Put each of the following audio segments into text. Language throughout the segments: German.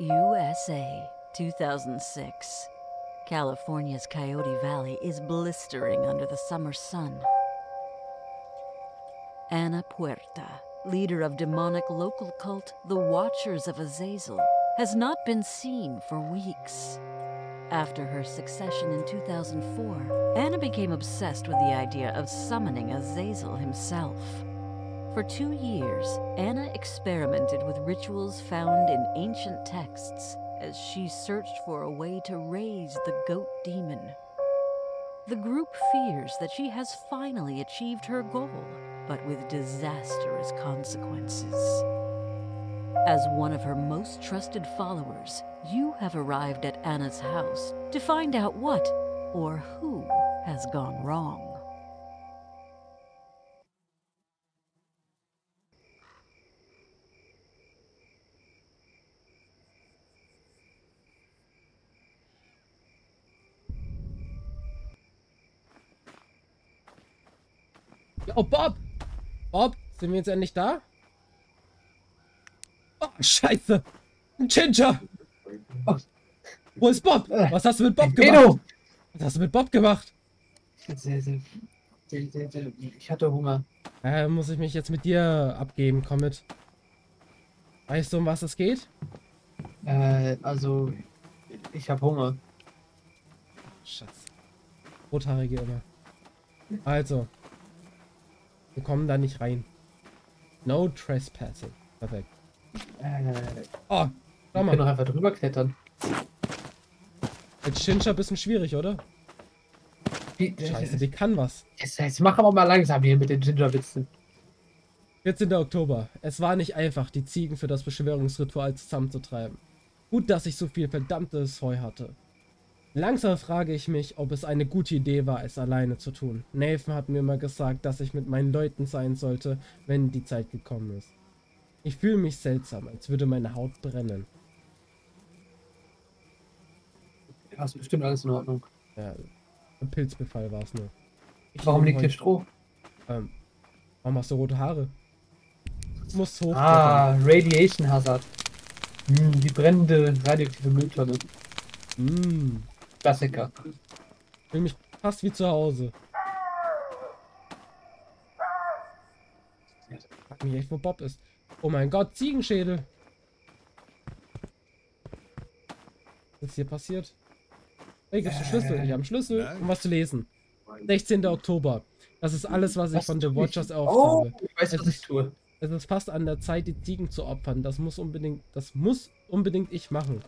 USA, 2006. California's Coyote Valley is blistering under the summer sun. Anna Puerta, leader of demonic local cult The Watchers of Azazel, has not been seen for weeks. After her succession in 2004, Anna became obsessed with the idea of summoning Azazel himself. For 2 years, Anna experimented with rituals found in ancient texts as she searched for a way to raise the goat demon. The group fears that she has finally achieved her goal, but with disastrous consequences. As one of her most trusted followers, you have arrived at Anna's house to find out what or who has gone wrong. Oh, Bob! Bob, sind wir jetzt endlich da? Oh, scheiße! Ginger! Oh. Wo ist Bob? Was hast du mit Bob gemacht? Edo. Was hast du mit Bob gemacht? Ich hatte Hunger. Muss ich mich jetzt mit dir abgeben, komm mit. Weißt du, um was es geht? Also... Ich habe Hunger. Schatz. Rothaarige immer. Also. Wir kommen da nicht rein. No trespassing. Perfekt. Oh, schau mal. Wir können doch einfach drüber klettern. Mit Ginger ein bisschen schwierig, oder? Scheiße, die kann was. Jetzt mach aber mal langsam hier mit den Ginger-Witzen. 14. Oktober. Es war nicht einfach, die Ziegen für das Beschwörungsritual zusammenzutreiben. Gut, dass ich so viel verdammtes Heu hatte. Langsam frage ich mich, ob es eine gute Idee war, es alleine zu tun. Nathan hat mir immer gesagt, dass ich mit meinen Leuten sein sollte, wenn die Zeit gekommen ist. Ich fühle mich seltsam, als würde meine Haut brennen. Ja, ist bestimmt alles in Ordnung. Ja, ein Pilzbefall war es nur. Warum liegt hier Stroh? Warum hast du rote Haare? Du musst hoch. Ah, Radiation Hazard. Die brennende radioaktive Mülltonne. Klassiker. Ich fühle mich fast wie zu Hause. Ich frag mich echt, wo Bob ist. Oh mein Gott, Ziegenschädel! Was ist hier passiert? Hey, gibt's einen Schlüssel? Ich habe einen Schlüssel, um was zu lesen. 16. Oktober. Das ist alles, was ich von The Watchers aufsammle. Oh, ich weiß, was ich tue. Es ist fast an der Zeit, die Ziegen zu opfern. Das muss unbedingt ich machen.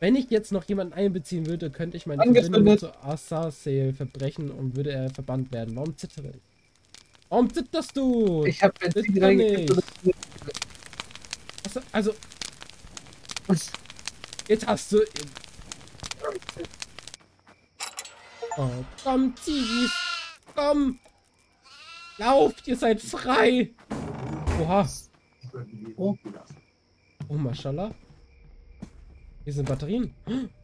Wenn ich jetzt noch jemanden einbeziehen würde, könnte ich meine Verbindung zu Azazel verbrechen und würde er verbannt werden. Warum zittere ich? Warum zitterst du? Ich habe also... Was? Jetzt hast du... Oh, komm, Ziegis! Komm! Lauft, ihr seid frei! Oha! Oh, oh Maschallah. Hier sind Batterien.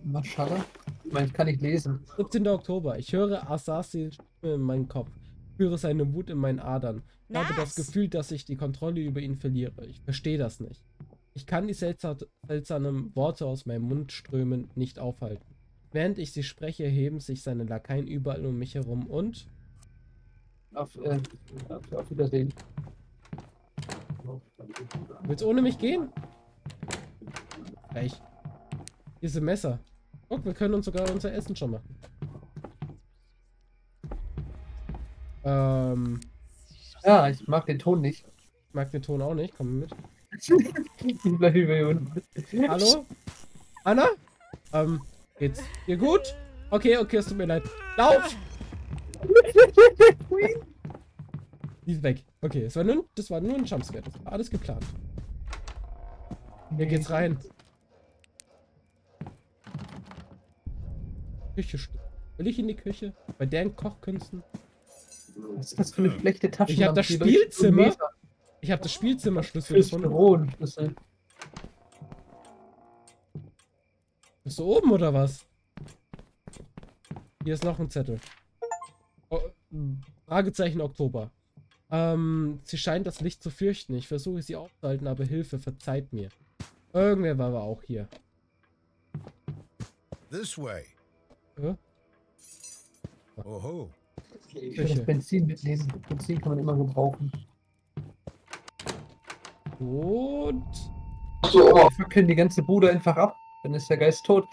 Maschallah. Ich meine, kann ich lesen. 17. Oktober. Ich höre Azazels Stimme in meinem Kopf. Ich führe seine Wut in meinen Adern. Ich habe das Gefühl, dass ich die Kontrolle über ihn verliere. Ich verstehe das nicht. Ich kann die seltsamen Worte aus meinem Mund strömen nicht aufhalten. Während ich sie spreche, heben sich seine Lakaien überall um mich herum und... Auf Wiedersehen. Willst du ohne mich gehen? Echt? Hier ist ein Messer. Guck, wir können uns sogar unser Essen schon machen. Ja, ich mag den Ton nicht. Ich mag den Ton auch nicht. Komm mit. Bleib hier unten. Hallo? Anna? Geht's dir gut? Okay, es tut mir leid. Lauf! Die ist weg. Okay, das war nur ein Jumpscare. Das war alles geplant. Hier geht's rein. Küche stehen. Will ich in die Küche? Bei deren Kochkünsten? Was ist das für eine schlechte Tasche? Ich habe das Spielzimmer. Ich habe das Spielzimmerschlüssel gefunden. Bist du oben oder was? Hier ist noch ein Zettel. Oh, Fragezeichen Oktober. Sie scheint das Licht zu fürchten. Ich versuche sie aufzuhalten, aber Hilfe, verzeiht mir. Irgendwer war aber auch hier. This way. Ja? Oho. Ich kann das Benzin mitlesen. Benzin kann man immer gebrauchen. Und... So, wir wickeln die ganze Bude einfach ab. Dann ist der Geist tot.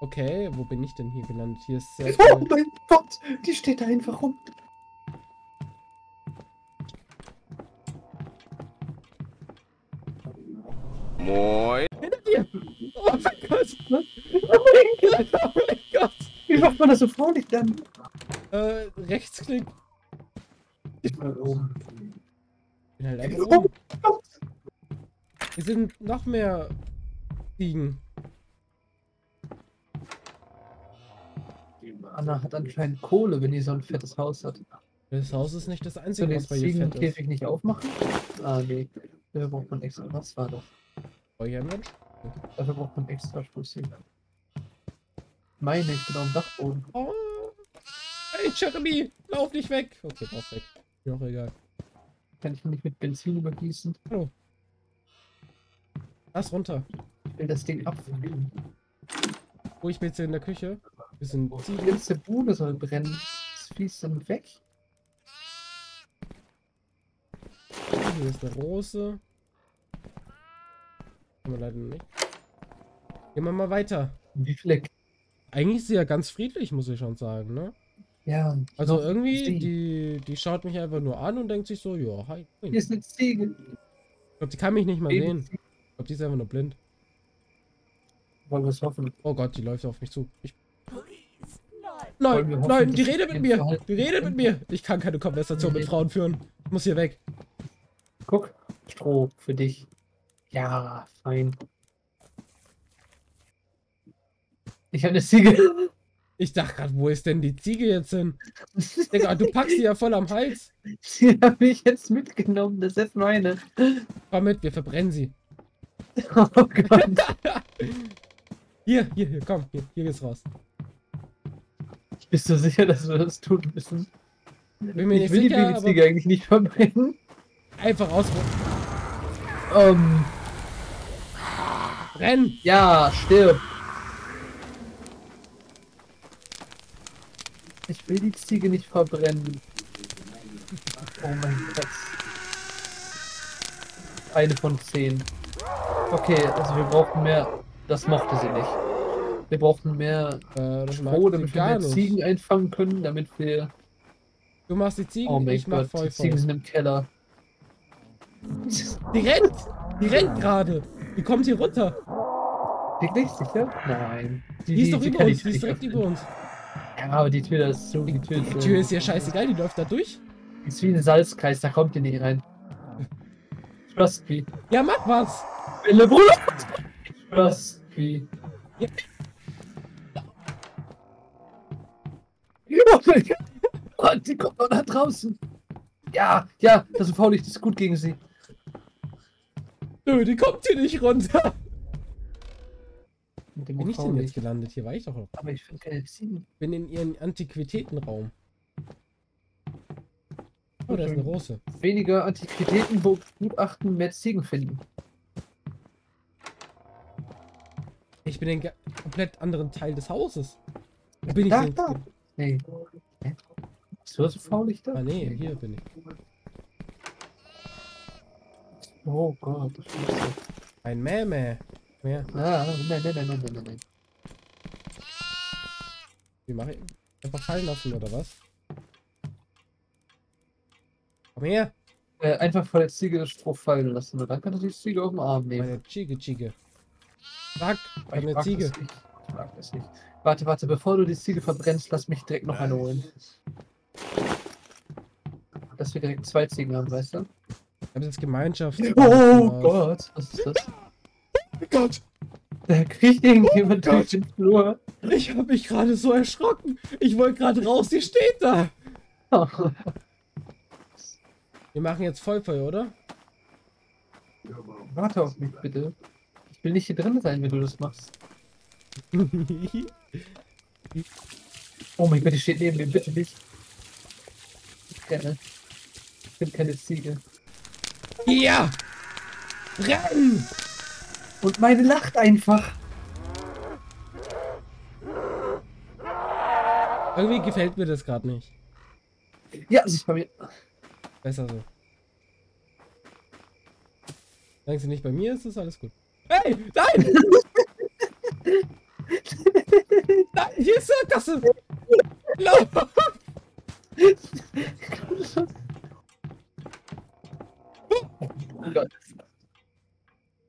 Okay, wo bin ich denn hier gelandet? Hier ist sehr viel... Oh mein Gott, die steht da einfach rum. Moin. Hinter dir. Oh mein Gott. Oh mein Gott. Wie macht man das so freundlich dann? Rechtsklick. Ich bin halt oben. Wir sind noch mehr Fliegen. Anna hat anscheinend Kohle, wenn die so ein fettes Haus hat. Das Haus ist nicht das einzige, was bei ihr fett ist. Soll den Käfig nicht aufmachen? Ah, nee. Dafür braucht man extra was, war doch. Feuermensch? Dafür braucht man extra Spussing. Meine, ich bin auf dem Dachboden. Oh. Hey, Jeremy! Lauf nicht weg! Okay, lauf weg. Ist mir auch egal. Kann ich mich mit Benzin übergießen? Hallo. Lass runter. Ich will das Ding abfangen. Oh, ich bin jetzt hier in der Küche. Wir sind die ganze Bude soll brennen. Das fließt dann weg. Hier ist eine Rose. Kann man leider nicht. Gehen wir mal weiter. Wie Fleck. Eigentlich ist sie ja ganz friedlich, muss ich schon sagen, ne? Ja. Also irgendwie, die schaut mich einfach nur an und denkt sich so, ja, hi. Hier ist eine Ziege. Ich glaube, die kann mich nicht mal sehen. Ich glaube, die ist einfach nur blind. Wollen wir es hoffen? Oh Gott, die läuft auf mich zu. Nein, die redet mit mir. Ich kann keine Konversation mit Frauen führen. Ich muss hier weg. Guck, Stroh für dich. Ja, fein. Ich habe eine Ziege. Ich dachte gerade, wo ist denn die Ziege jetzt hin? Digga, du packst sie ja voll am Hals. Sie habe ich jetzt mitgenommen. Das ist jetzt meine. Komm mit, wir verbrennen sie. Oh Gott. Hier, komm, hier geht's raus. Bist du sicher, dass wir das tun müssen? Bin mir nicht sicher, die Babyziege eigentlich nicht verbrennen. Einfach ausrufen. Renn! Ja, stirb! Ich will die Ziege nicht verbrennen. Oh mein Gott. Eine von 10. Okay, also wir brauchten mehr. Das mochte sie nicht. Wir brauchen mehr Stroh, damit wir mehr Ziegen einfangen können, damit wir... Du machst die Ziegen, oh mein ich Gott, mach voll die Ziegen sind im Keller. Die rennt gerade. Die kommt hier runter. Wirklich? Sicher? Nein. Die ist doch über uns, die ist direkt über uns. Ja, aber die Tür ist so... Die Tür ist ja scheißegal, die läuft da durch. Die ist wie ein Salzkreis, da kommt die nicht rein. Trust me. Ja, mach was! Trust me. Ja. Oh mein Gott. Und die kommt noch da draußen. Ja, das UV-Licht ist gut gegen sie. Nö, die kommt hier nicht runter. Wo bin ich denn jetzt gelandet? Hier war ich doch noch. Aber ich finde keine Ziegen. Ich bin in ihren Antiquitätenraum. Oh, da ist eine Rose. Weniger Antiquitäten, wo Gutachten mehr Ziegen finden. Ich bin in den komplett anderen Teil des Hauses. Wo bin ich denn? Nee. Bist du das UV-Licht da? Ah nee, hier bin ich. Oh Gott. Ein Mähmäh. Ja. Ah, nein. Wie mache ich? Einfach fallen lassen oder was? Komm her. Einfach vor der Ziege das Stroh fallen lassen und dann kann die Ziege auf den Arm nehmen. Meine Ziege. Sag, eine Ziege. Ich mag das nicht. Warte, bevor du die Ziege verbrennst, lass mich direkt noch eine holen. Dass wir direkt zwei Ziegen haben, weißt du? Wir haben jetzt Gemeinschaft. Oh Gott, was ist das? Oh Gott! Da kriegt irgendjemand durch den Flur. Ich habe mich gerade so erschrocken. Ich wollte gerade raus, die steht da. Oh. Wir machen jetzt Vollfeuer, oder? Warte auf mich bitte. Ich will nicht hier drin sein, wenn du das machst. Oh mein Gott, die steht neben mir, bitte nicht. Ich bin keine Ziege. Ja! Renn! Und meine lacht einfach. Irgendwie gefällt mir das gerade nicht. Ja, das ist bei mir. Besser so. Solange sie nicht bei mir ist, ist alles gut. Hey, nein! Nein, hier ist das! Lauf!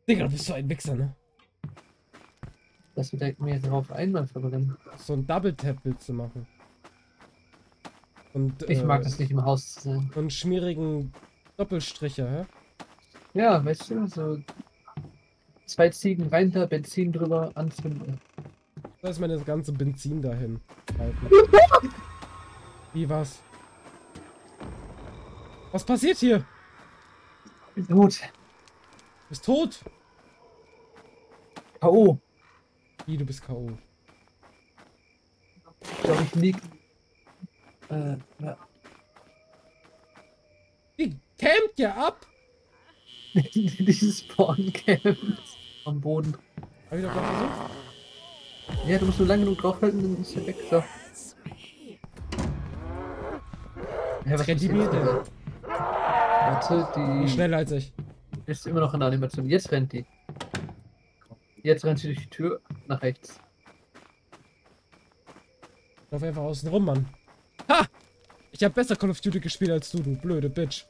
Digga, bist du ein Wichser, ne? Das bedeckt mir jetzt drauf einmal verbrennen. So ein Double-Tap willst du machen. Und, ich mag das nicht im Haus zu sein. Und schmierigen Doppelstricher, hä? Ja, weißt du, so 2 Ziegen rein da, Benzin drüber anzünden. Da ist meine ganze Benzin dahin. Wie was? Was passiert hier? Ist tot. Bist tot? K.O. Wie, du bist K.O. Ich glaube, ich lieg. Ja. Die campt ja ab! Dieses Spawn-Camp am Boden. Hab ich doch gerade versucht? Ja, du musst nur lange genug draufhalten, dann ist er weg. So. Ja, was rennt die mir denn? Warte, die. Schneller als ich. Ist immer noch in der Animation. Jetzt rennt die. Jetzt rennt sie durch die Tür nach rechts. Lauf einfach außen rum, Mann. Ha! Ich hab besser Call of Duty gespielt als du blöde Bitch.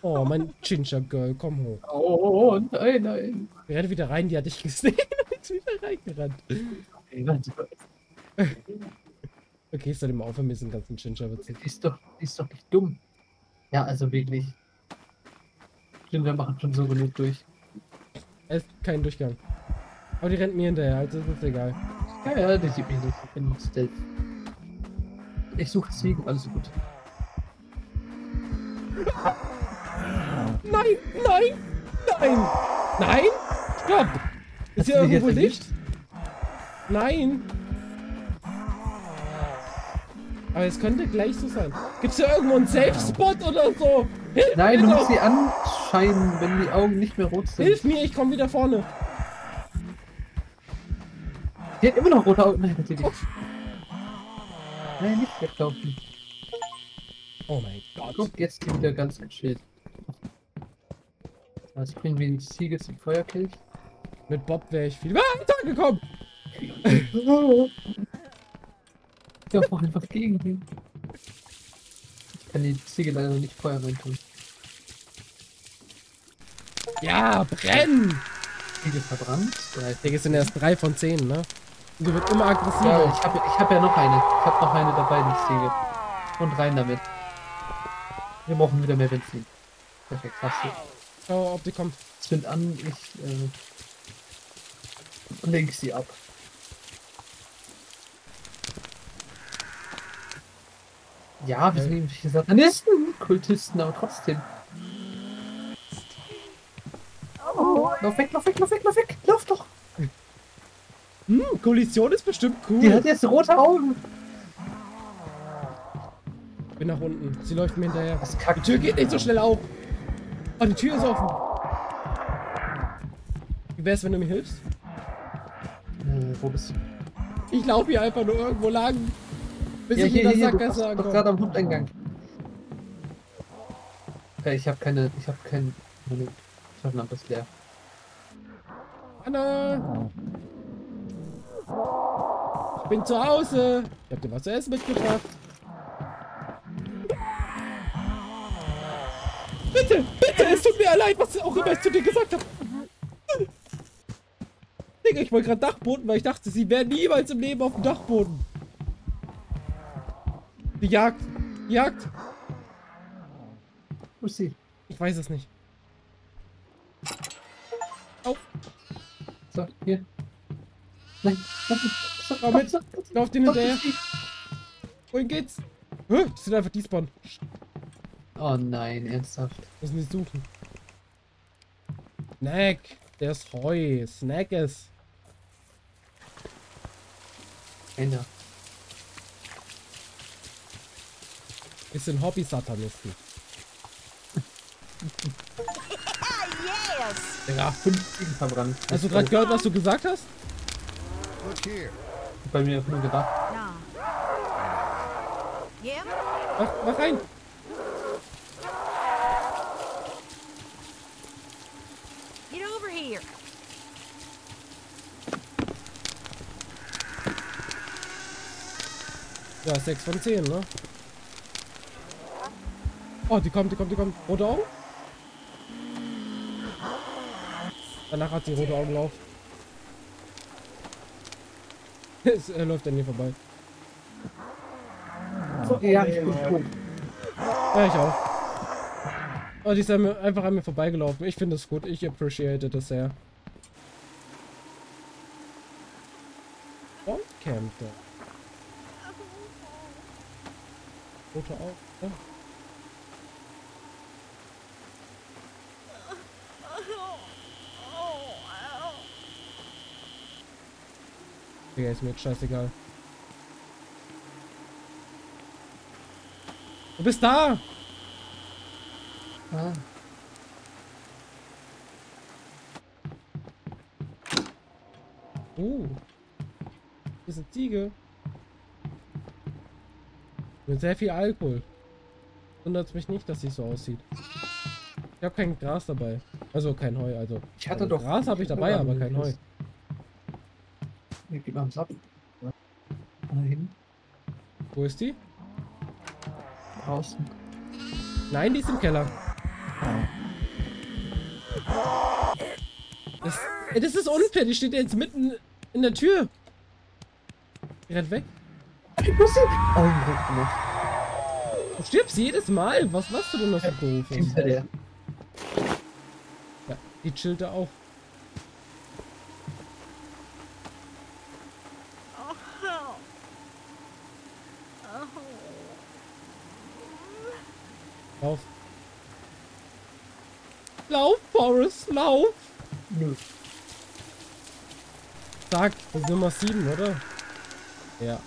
Oh, mein Ginger Girl, komm hoch. Oh, nein, nein. Die rennt wieder rein, die hat dich gesehen und ist wieder reingerannt. Okay, ich soll immer aufhören, mit diesem ganzen Ginger-Witz. Die ist doch nicht dumm. Ja, also wirklich. Ginger machen schon so genug durch. Es ist kein Durchgang. Aber die rennt mir hinterher, also ist es egal. Ja, die sieht mich nicht. Ich bin still. Ich suche Ziegen, alles gut. Nein, nein, nein, nein, stopp! Ist hier irgendwo Licht? Nein! Aber es könnte gleich so sein. Gibt's hier irgendwo einen Safe-Spot oder so? Hilf nein, mir du musst sie anscheinen, wenn die Augen nicht mehr rot sind. Hilf mir, ich komm wieder vorne. Die hat immer noch rote Augen. Nein, natürlich. Oh. Nein, nicht weglaufen. Oh mein Gott. Guck, jetzt die wieder ganz entschieden. Jetzt bringen wir die Ziege zum Feuerkelch. Mit Bob wäre ich viel weiter gekommen. Ich darf auch einfach gegen ihn. Ich kann die Ziege leider nicht Feuer rein tun. Ja, brennen! Ziege verbrannt. Digga, sind erst 3 von 10, ne? Und die wird immer aggressiver. Ja, ich hab ja noch eine. Ich hab noch eine dabei, die Ziege. Und rein damit. Wir brauchen wieder mehr Benzin. Perfekt, hast du. Schau, ob die kommt. Zünd an, ich lenk sie ab. Ja, wir sind nämlich Satanisten, Kultisten, aber trotzdem. Oh, lauf weg, lauf weg, lauf weg, lauf weg, lauf doch! Hm, Kollision ist bestimmt cool. Die hat jetzt rote Augen. Ich bin nach unten, sie läuft mir hinterher. Das Kack. Die Tür geht nicht so schnell auf. Oh, die Tür ist offen. Wie wär's, wenn du mir hilfst? Wo bist du? Ich laufe hier einfach nur irgendwo lang. Bis ja, ich hier, in der Sackgasse ankomme. Gerade am Haupteingang. Okay, ich hab Lampe ist leer. Anna! Ich bin zu Hause! Ich hab dir was zu essen mitgebracht. Bitte, bitte, es tut mir leid, was auch immer ich zu dir gesagt habe. Digga, ich wollte gerade Dachboden, weil ich dachte, sie wären niemals im Leben auf dem Dachboden. Die Jagd! Die Jagd! Wo ist sie? Ich weiß es nicht. Auf! So, hier. Nein, komm mit! Lauf den hinterher! Wohin geht's? Hä? Das sind einfach die Spawn. Oh nein, ernsthaft. Müssen die suchen. Snack! Der ist Heu. Snack es! Ender. Ist ein Hobby-Satanisten. Yes! Ja, 5 Ziegen verbrannt. Hast du gerade gehört, was du gesagt hast? Bei mir ist nur gedacht. Mach rein! Ja, 6 von 10, ne? Oh, die kommt. Rote Augen? Danach hat sie rote Augen laufen. Es läuft an mir vorbei. So, ja, ich bin gut. Ja, ich auch. Oh, die ist einfach an mir vorbeigelaufen. Ich finde es gut. Ich appreciate das sehr. Bombcamper. Rote Augen. Ja. Ja, ist mir jetzt scheißegal. Du bist da! Ah. Hier ist eine Ziege. Mit sehr viel Alkohol. Wundert mich nicht, dass sie so aussieht. Ich habe kein Gras dabei. Also kein Heu, also. Ich hatte doch Gras habe ich dabei, aber kein Heu. Gib mal am Sapp. Wo ist die? Draußen. Nein, die ist im Keller. Das ist unfair, die steht jetzt mitten in der Tür. Die rennt weg. Die Pussy! Oh, du stirbst jedes Mal. Was machst du denn noch so doof? Hinter der. Ja, die chillt da auch. Lauf. Lauf, Boris, lauf! Nö. Sag, das ist Nummer 7, oder? Ja. Was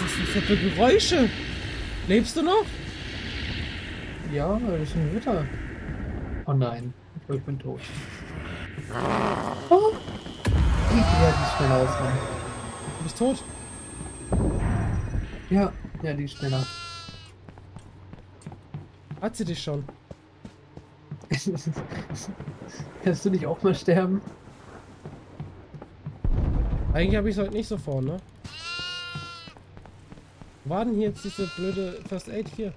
ist das für Geräusche? Lebst du noch? Ja, ich bin Ritter. Oh nein. Ich bin tot. Oh! Die werden schneller aus. Du bist tot? Ja, ja, die ist schneller. Hat sie dich schon? Kannst du nicht auch mal sterben? Eigentlich habe ich es heute nicht so vor, ne? Wo war denn hier jetzt diese blöde First Aid hier?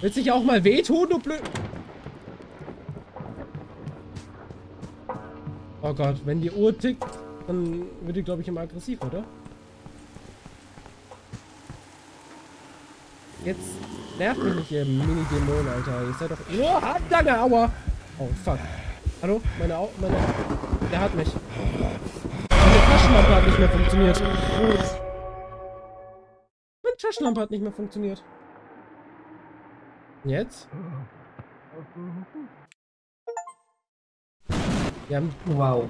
Willst du dich auch mal wehtun, du blöd... Oh Gott, wenn die Uhr tickt, dann wird die, glaube ich, immer aggressiv, oder? Jetzt nervt mich nicht, ihr Mini-Dämon, Alter. Ihr seid doch... Oh, hat lange, aua! Oh, fuck. Hallo? Meine Au... meine... Der hat mich. Meine Taschenlampe hat nicht mehr funktioniert. Meine Taschenlampe hat nicht mehr funktioniert. Jetzt? Wir haben... Wow.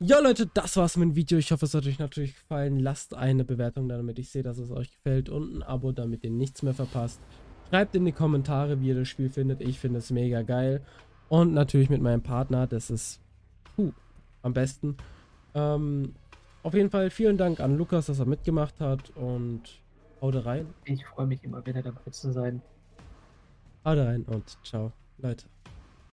Ja Leute, das war's mit dem Video. Ich hoffe, es hat euch natürlich gefallen. Lasst eine Bewertung da, damit ich sehe, dass es euch gefällt. Und ein Abo, damit ihr nichts mehr verpasst. Schreibt in die Kommentare, wie ihr das Spiel findet. Ich finde es mega geil. Und natürlich mit meinem Partner. Das ist am besten. Auf jeden Fall vielen Dank an Lukas, dass er mitgemacht hat. Und haut rein. Ich freue mich immer wieder dabei zu sein. Haut rein und ciao, Leute.